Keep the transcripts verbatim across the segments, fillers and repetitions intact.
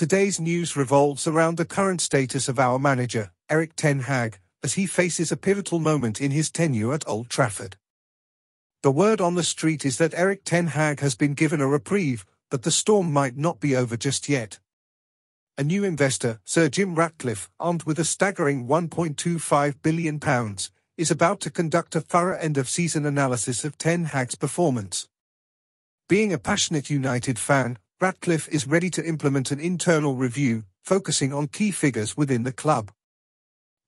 Today's news revolves around the current status of our manager, Erik Ten Hag, as he faces a pivotal moment in his tenure at Old Trafford. The word on the street is that Erik Ten Hag has been given a reprieve, but the storm might not be over just yet. A new investor, Sir Jim Ratcliffe, armed with a staggering one point two five billion pounds, is about to conduct a thorough end-of-season analysis of Ten Hag's performance. Being a passionate United fan, Ratcliffe is ready to implement an internal review, focusing on key figures within the club.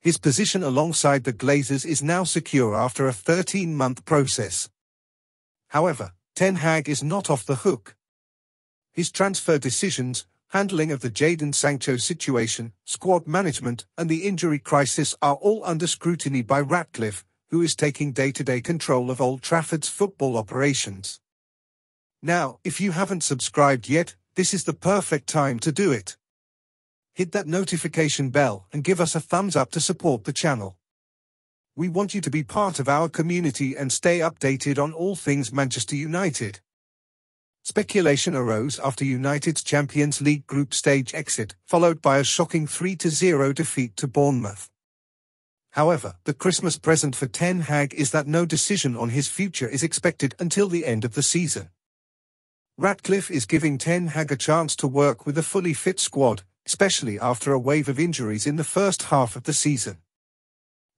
His position alongside the Glazers is now secure after a thirteen-month process. However, Ten Hag is not off the hook. His transfer decisions, handling of the Jadon Sancho situation, squad management and the injury crisis are all under scrutiny by Ratcliffe, who is taking day-to-day control of Old Trafford's football operations. Now, if you haven't subscribed yet, this is the perfect time to do it. Hit that notification bell and give us a thumbs up to support the channel. We want you to be part of our community and stay updated on all things Manchester United. Speculation arose after United's Champions League group stage exit, followed by a shocking three nil defeat to Bournemouth. However, the Christmas present for Ten Hag is that no decision on his future is expected until the end of the season. Ratcliffe is giving Ten Hag a chance to work with a fully fit squad, especially after a wave of injuries in the first half of the season.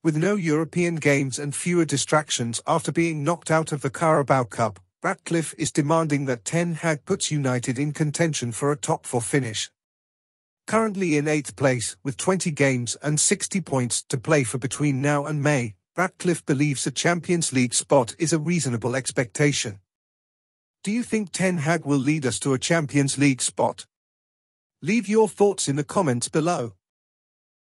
With no European games and fewer distractions after being knocked out of the Carabao Cup, Ratcliffe is demanding that Ten Hag puts United in contention for a top-four finish. Currently in eighth place, with twenty games and sixty points to play for between now and May, Ratcliffe believes a Champions League spot is a reasonable expectation. Do you think Ten Hag will lead us to a Champions League spot? Leave your thoughts in the comments below.